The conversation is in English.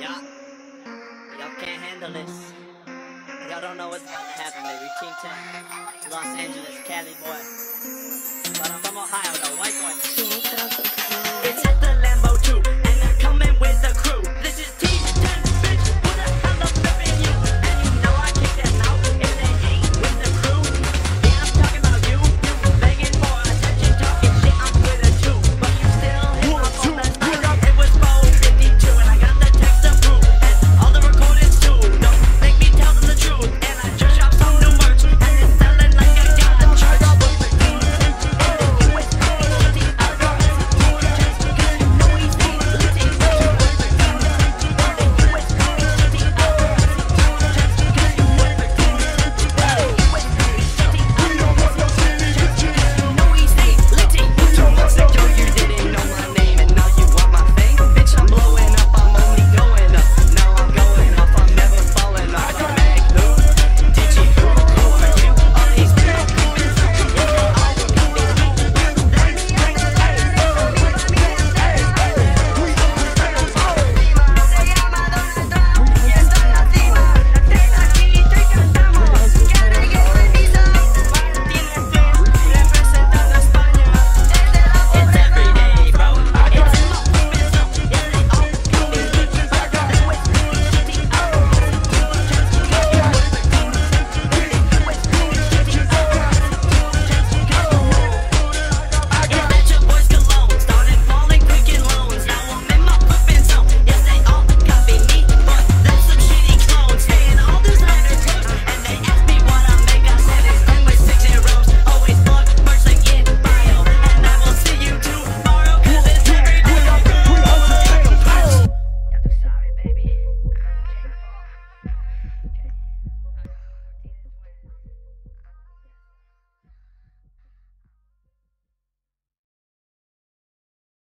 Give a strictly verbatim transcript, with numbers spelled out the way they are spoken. Y'all, y'all can't handle this. Y'all don't know what's about to happen, baby. King ten, Los Angeles, Cali boy. But I'm from Ohio, though. White boy. It's at the Lambo.